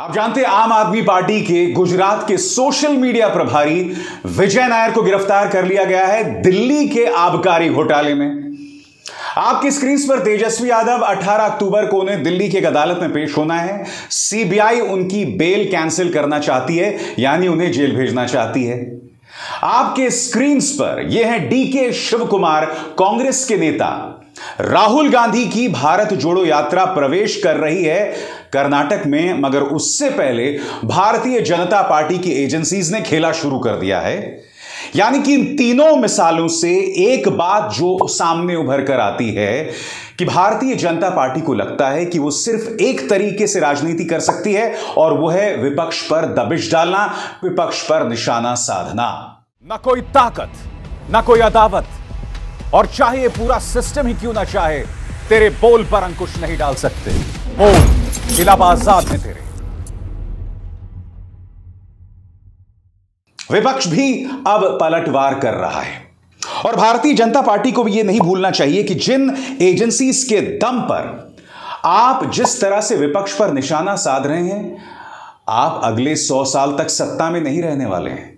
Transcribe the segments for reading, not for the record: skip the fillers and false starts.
आप जानते हैं आम आदमी पार्टी के गुजरात के सोशल मीडिया प्रभारी विजय नायर को गिरफ्तार कर लिया गया है दिल्ली के आबकारी घोटाले में। आपकी स्क्रीन पर तेजस्वी यादव 18 अक्टूबर को उन्हें दिल्ली की एक अदालत में पेश होना है। सीबीआई उनकी बेल कैंसिल करना चाहती है, यानी उन्हें जेल भेजना चाहती है। आपके स्क्रीन पर यह है DK शिव कुमार, कांग्रेस के नेता। राहुल गांधी की भारत जोड़ो यात्रा प्रवेश कर रही है कर्नाटक में, मगर उससे पहले भारतीय जनता पार्टी की एजेंसीज ने खेला शुरू कर दिया है। यानी कि इन तीनों मिसालों से एक बात जो सामने उभर कर आती है कि भारतीय जनता पार्टी को लगता है कि वो सिर्फ एक तरीके से राजनीति कर सकती है, और वो है विपक्ष पर दबिश डालना, विपक्ष पर निशाना साधना। ना कोई ताकत, ना कोई अदावत, और चाहे पूरा सिस्टम ही क्यों ना चाहे, तेरे बोल पर अंकुश नहीं डाल सकते। बोल इलाब आजाद है तेरे। विपक्ष भी अब पलटवार कर रहा है, और भारतीय जनता पार्टी को भी यह नहीं भूलना चाहिए कि जिन एजेंसीज के दम पर आप जिस तरह से विपक्ष पर निशाना साध रहे हैं, आप अगले 100 साल तक सत्ता में नहीं रहने वाले हैं।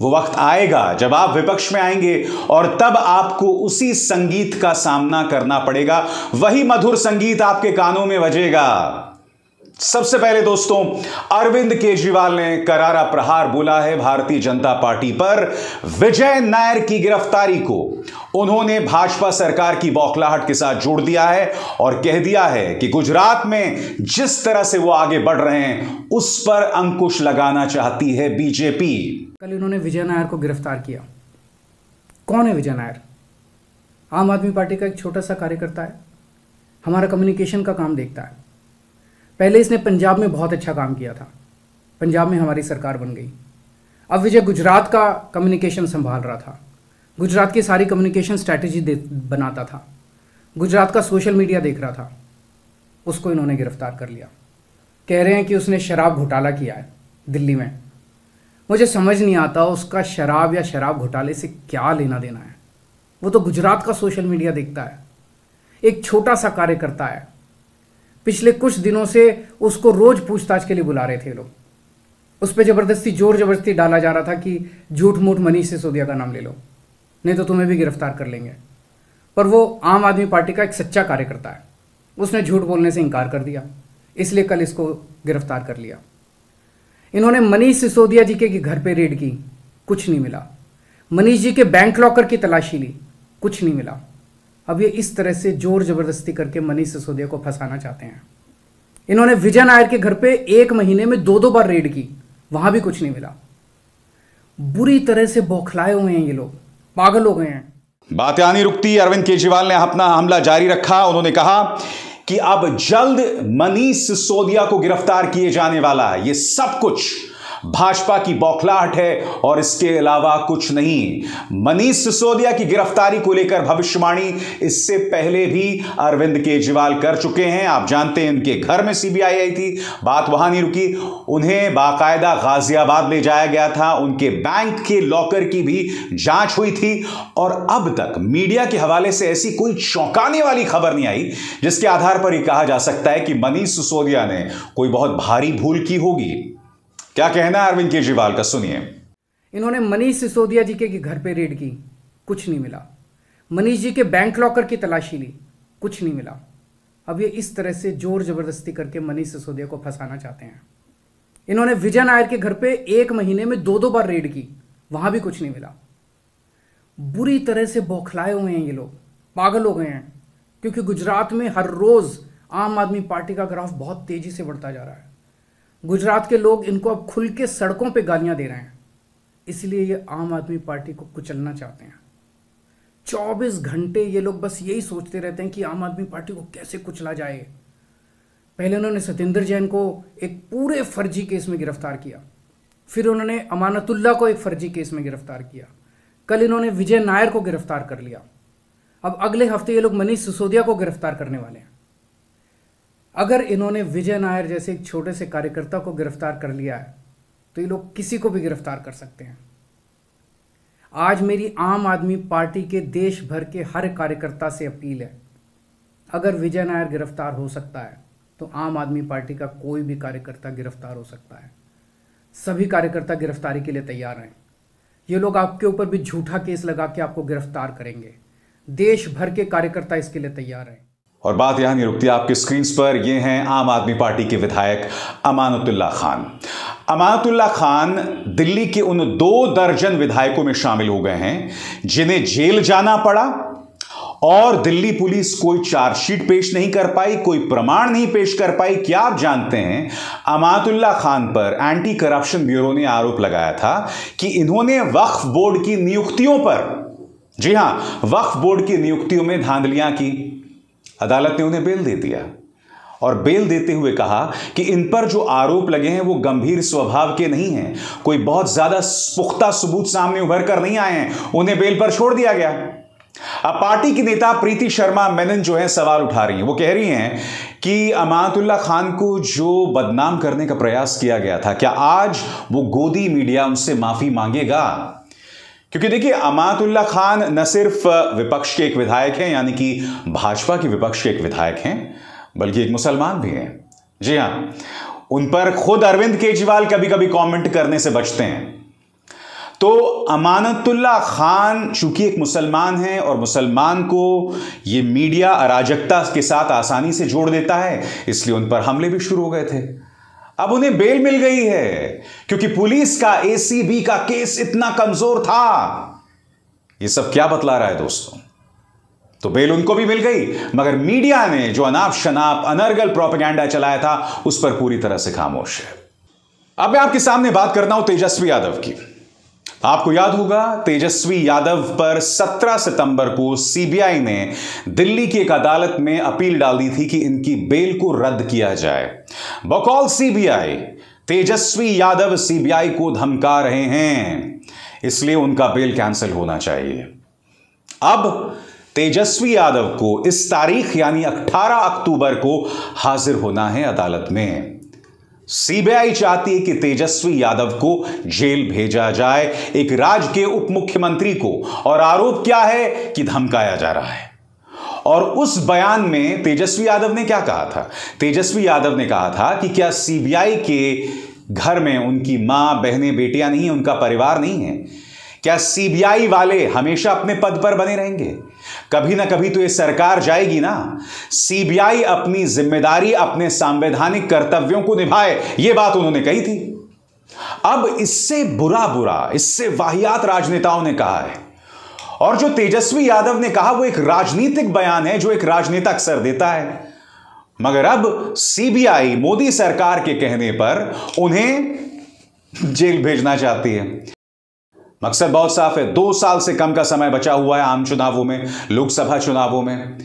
वो वक्त आएगा जब आप विपक्ष में आएंगे, और तब आपको उसी संगीत का सामना करना पड़ेगा, वही मधुर संगीत आपके कानों में बजेगा। सबसे पहले दोस्तों, अरविंद केजरीवाल ने करारा प्रहार बोला है भारतीय जनता पार्टी पर। विजय नायर की गिरफ्तारी को उन्होंने भाजपा सरकार की बौखलाहट के साथ जोड़ दिया है, और कह दिया है कि गुजरात में जिस तरह से वो आगे बढ़ रहे हैं उस पर अंकुश लगाना चाहती है बीजेपी। कल इन्होंने विजय नायर को गिरफ्तार किया। कौन है विजय नायर? आम आदमी पार्टी का एक छोटा सा कार्यकर्ता है, हमारा कम्युनिकेशन का काम देखता है। पहले इसने पंजाब में बहुत अच्छा काम किया था, पंजाब में हमारी सरकार बन गई। अब विजय गुजरात का कम्युनिकेशन संभाल रहा था, गुजरात की सारी कम्युनिकेशन स्ट्रैटेजी बनाता था, गुजरात का सोशल मीडिया देख रहा था। उसको इन्होंने गिरफ्तार कर लिया। कह रहे हैं कि उसने शराब घोटाला किया है दिल्ली में। मुझे समझ नहीं आता उसका शराब या शराब घोटाले से क्या लेना देना है। वो तो गुजरात का सोशल मीडिया देखता है, एक छोटा सा कार्यकर्ता है। पिछले कुछ दिनों से उसको रोज पूछताछ के लिए बुला रहे थे लोग। उस पर जबरदस्ती, जोर जबरदस्ती डाला जा रहा था कि झूठ मूठ मनीष सिसोदिया का नाम ले लो, नहीं तो तुम्हें भी गिरफ्तार कर लेंगे। पर वो आम आदमी पार्टी का एक सच्चा कार्यकर्ता है, उसने झूठ बोलने से इनकार कर दिया, इसलिए कल इसको गिरफ्तार कर लिया। इन्होंने मनीष सिसोदिया जी के घर पर रेड की, कुछ नहीं मिला। मनीष जी के बैंक लॉकर की तलाशी ली, कुछ नहीं मिला। अब ये इस तरह से जोर जबरदस्ती करके मनीष सिसोदिया को फंसाना चाहते हैं। इन्होंने विजय नायर के घर पे 1 महीने में 2-2 बार रेड की, वहां भी कुछ नहीं मिला। बुरी तरह से बौखलाए हुए हैं ये लोग, पागल हो गए हैं। बातें आनी रुकती। अरविंद केजरीवाल ने अपना हमला जारी रखा। उन्होंने कहा कि अब जल्द मनीष सिसोदिया को गिरफ्तार किए जाने वाला है। ये सब कुछ भाजपा की बौखलाहट है और इसके अलावा कुछ नहीं। मनीष सिसोदिया की गिरफ्तारी को लेकर भविष्यवाणी इससे पहले भी अरविंद केजरीवाल कर चुके हैं। आप जानते हैं उनके घर में सीबीआई आई थी, बात वहां नहीं रुकी, उन्हें बाकायदा गाजियाबाद ले जाया गया था, उनके बैंक के लॉकर की भी जांच हुई थी। और अब तक मीडिया के हवाले से ऐसी कोई चौंकाने वाली खबर नहीं आई जिसके आधार पर यह कहा जा सकता है कि मनीष सिसोदिया ने कोई बहुत भारी भूल की होगी। क्या कहना है अरविंद केजरीवाल का, सुनिए। इन्होंने मनीष सिसोदिया जी के घर पे रेड की, कुछ नहीं मिला। मनीष जी के बैंक लॉकर की तलाशी ली, कुछ नहीं मिला। अब ये इस तरह से जोर जबरदस्ती करके मनीष सिसोदिया को फंसाना चाहते हैं। इन्होंने विजय नायर के घर पे 1 महीने में 2-2 बार रेड की, वहां भी कुछ नहीं मिला। बुरी तरह से बौखलाए हुए हैं ये लोग, पागल हो गए हैं। क्योंकि गुजरात में हर रोज आम आदमी पार्टी का ग्राफ बहुत तेजी से बढ़ता जा रहा है। गुजरात के लोग इनको अब खुल के सड़कों पे गालियां दे रहे हैं, इसलिए ये आम आदमी पार्टी को कुचलना चाहते हैं। 24 घंटे ये लोग बस यही सोचते रहते हैं कि आम आदमी पार्टी को कैसे कुचला जाए। पहले उन्होंने सतेंद्र जैन को एक पूरे फर्जी केस में गिरफ्तार किया, फिर उन्होंने अमानतुल्ला को एक फर्जी केस में गिरफ्तार किया, कल इन्होंने विजय नायर को गिरफ्तार कर लिया। अब अगले हफ्ते ये लोग मनीष सिसोदिया को गिरफ्तार करने वाले हैं। अगर इन्होंने विजय नायर जैसे एक छोटे से कार्यकर्ता को गिरफ्तार कर लिया है, तो ये लोग किसी को भी गिरफ्तार कर सकते हैं। आज मेरी आम आदमी पार्टी के देश भर के हर कार्यकर्ता से अपील है, अगर विजय नायर गिरफ्तार हो सकता है तो आम आदमी पार्टी का कोई भी कार्यकर्ता गिरफ्तार हो सकता है। सभी कार्यकर्ता गिरफ्तारी के लिए तैयार हैं। ये लोग आपके ऊपर भी झूठा केस लगा के आपको गिरफ्तार करेंगे। देश भर के कार्यकर्ता इसके लिए तैयार हैं। और बात यहां नहीं रुकती, आपके स्क्रीन पर ये हैं आम आदमी पार्टी के विधायक अमानतुल्ला खान। अमानतुल्ला खान दिल्ली के उन 2 दर्जन विधायकों में शामिल हो गए हैं जिन्हें जेल जाना पड़ा और दिल्ली पुलिस कोई चार्जशीट पेश नहीं कर पाई, कोई प्रमाण नहीं पेश कर पाई। क्या आप जानते हैं, अमानतुल्ला खान पर एंटी करप्शन ब्यूरो ने आरोप लगाया था कि इन्होंने वक्फ बोर्ड की नियुक्तियों पर, जी हां, वक्फ बोर्ड की नियुक्तियों में धांधलियां की। अदालत ने उन्हें बेल दे दिया और बेल देते हुए कहा कि इन पर जो आरोप लगे हैं वो गंभीर स्वभाव के नहीं हैं, कोई बहुत ज्यादा पुख्ता सबूत सामने उभर कर नहीं आए हैं, उन्हें बेल पर छोड़ दिया गया। अब पार्टी की नेता प्रीति शर्मा मेनन जो है सवाल उठा रही हैं। वो कह रही हैं कि अमानतुल्ला खान को जो बदनाम करने का प्रयास किया गया था, क्या आज वो गोदी मीडिया उनसे माफी मांगेगा? क्योंकि देखिए, अमानतुल्ला खान न सिर्फ विपक्ष के एक विधायक हैं, यानी कि भाजपा के विपक्ष के एक विधायक हैं, बल्कि एक मुसलमान भी हैं। जी हां, उन पर खुद अरविंद केजरीवाल कभी कभी कमेंट करने से बचते हैं। तो अमानतुल्ला खान चूंकि एक मुसलमान है और मुसलमान को ये मीडिया अराजकता के साथ आसानी से जोड़ देता है, इसलिए उन पर हमले भी शुरू हो गए थे। अब उन्हें बेल मिल गई है क्योंकि पुलिस का एसीबी का केस इतना कमजोर था। ये सब क्या बतला रहा है दोस्तों? तो बेल उनको भी मिल गई, मगर मीडिया ने जो अनाप शनाप अनर्गल प्रोपेगेंडा चलाया था उस पर पूरी तरह से खामोश है। अब मैं आपके सामने बात करता हूं तेजस्वी यादव की। आपको याद होगा, तेजस्वी यादव पर 17 सितंबर को सीबीआई ने दिल्ली की एक अदालत में अपील डाल दी थी कि इनकी बेल को रद्द किया जाए। बकौल सीबीआई, तेजस्वी यादव सीबीआई को धमका रहे हैं, इसलिए उनका बेल कैंसिल होना चाहिए। अब तेजस्वी यादव को इस तारीख यानी 18 अक्टूबर को हाजिर होना है अदालत में। सीबीआई चाहती है कि तेजस्वी यादव को जेल भेजा जाए, एक राज्य के उप मुख्यमंत्री को, और आरोप क्या है कि धमकाया जा रहा है। और उस बयान में तेजस्वी यादव ने क्या कहा था? तेजस्वी यादव ने कहा था कि क्या सीबीआई के घर में उनकी मां, बहनें, बेटियां नहीं है, उनका परिवार नहीं है? क्या सीबीआई वाले हमेशा अपने पद पर बने रहेंगे? कभी ना कभी तो ये सरकार जाएगी ना। सीबीआई अपनी जिम्मेदारी, अपने संवैधानिक कर्तव्यों को निभाए, ये बात उन्होंने कही थी। अब इससे बुरा बुरा, इससे वाहियात राजनेताओं ने कहा है। और जो तेजस्वी यादव ने कहा वो एक राजनीतिक बयान है जो एक राजनेता अक्सर देता है। मगर अब सीबीआई मोदी सरकार के कहने पर उन्हें जेल भेजना चाहती है। मकसद बहुत साफ है। 2 साल से कम का समय बचा हुआ है आम चुनावों में, लोकसभा चुनावों में।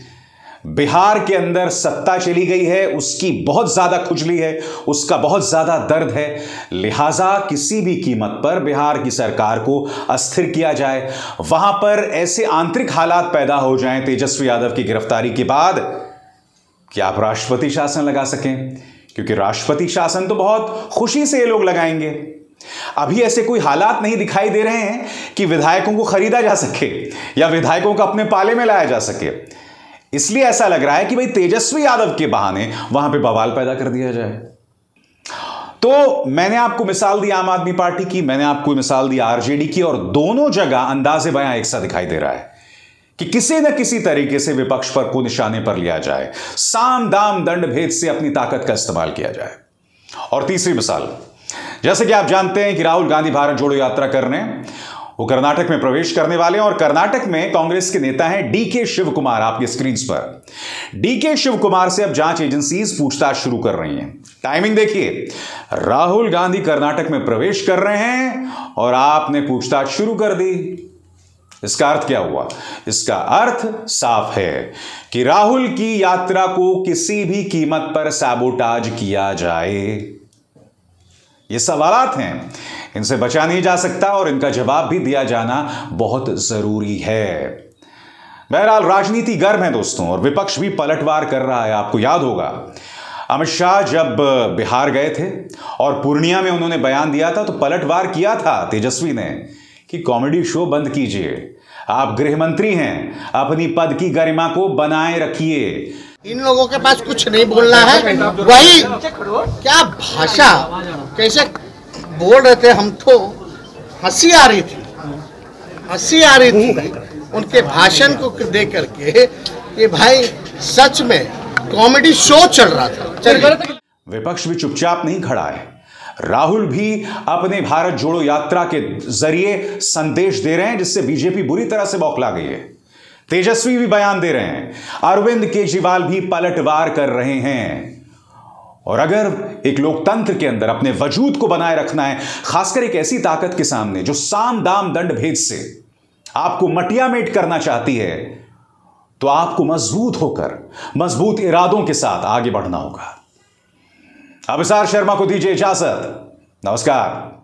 बिहार के अंदर सत्ता चली गई है, उसकी बहुत ज्यादा खुजली है, उसका बहुत ज्यादा दर्द है। लिहाजा किसी भी कीमत पर बिहार की सरकार को अस्थिर किया जाए, वहां पर ऐसे आंतरिक हालात पैदा हो जाएं तेजस्वी यादव की गिरफ्तारी के बाद कि आप राष्ट्रपति शासन लगा सकें, क्योंकि राष्ट्रपति शासन तो बहुत खुशी से ये लोग लगाएंगे। अभी ऐसे कोई हालात नहीं दिखाई दे रहे हैं कि विधायकों को खरीदा जा सके या विधायकों को अपने पाले में लाया जा सके। इसलिए ऐसा लग रहा है कि भाई तेजस्वी यादव के बहाने वहां पे बवाल पैदा कर दिया जाए। तो मैंने आपको मिसाल दी आम आदमी पार्टी की, मैंने आपको मिसाल दी आरजेडी की, और दोनों जगह अंदाजे बयां एक सा दिखाई दे रहा है कि किसी न किसी तरीके से विपक्ष पर को निशाने पर लिया जाए, साम दाम दंड भेद से अपनी ताकत का इस्तेमाल किया जाए। और तीसरी मिसाल, जैसे कि आप जानते हैं कि राहुल गांधी भारत जोड़ो यात्रा करने, वो कर्नाटक में प्रवेश करने वाले हैं। और कर्नाटक में कांग्रेस के नेता हैं डी के शिव कुमार, आपके स्क्रीन पर। डी के शिव कुमार से अब जांच एजेंसीज पूछताछ शुरू कर रही हैं। टाइमिंग देखिए, राहुल गांधी कर्नाटक में प्रवेश कर रहे हैं और आपने पूछताछ शुरू कर दी। इसका अर्थ क्या हुआ? इसका अर्थ साफ है कि राहुल की यात्रा को किसी भी कीमत पर सैबोटाज किया जाए। ये सवालात हैं, इनसे बचा नहीं जा सकता और इनका जवाब भी दिया जाना बहुत जरूरी है। बहरहाल राजनीति गर्म है दोस्तों, और विपक्ष भी पलटवार कर रहा है। आपको याद होगा, अमित शाह जब बिहार गए थे और पूर्णिया में उन्होंने बयान दिया था तो पलटवार किया था तेजस्वी ने कि कॉमेडी शो बंद कीजिए, आप गृह मंत्री हैं, अपनी पद की गरिमा को बनाए रखिए। इन लोगों के पास कुछ नहीं बोलना है, वही क्या भाषा, कैसे बोल रहे थे। हम तो हंसी आ रही थी उनके भाषण को देख करके कि भाई सच में कॉमेडी शो चल रहा था। विपक्ष भी चुपचाप नहीं खड़ा है, राहुल भी अपने भारत जोड़ो यात्रा के जरिए संदेश दे रहे हैं जिससे बीजेपी बुरी तरह से बौखला गई है। तेजस्वी भी बयान दे रहे हैं, अरविंद केजरीवाल भी पलटवार कर रहे हैं। और अगर एक लोकतंत्र के अंदर अपने वजूद को बनाए रखना है, खासकर एक ऐसी ताकत के सामने जो साम दाम दंड भेद से आपको मटियामेट करना चाहती है, तो आपको मजबूत होकर मजबूत इरादों के साथ आगे बढ़ना होगा। अभिसार शर्मा को दीजिए इजाजत। नमस्कार।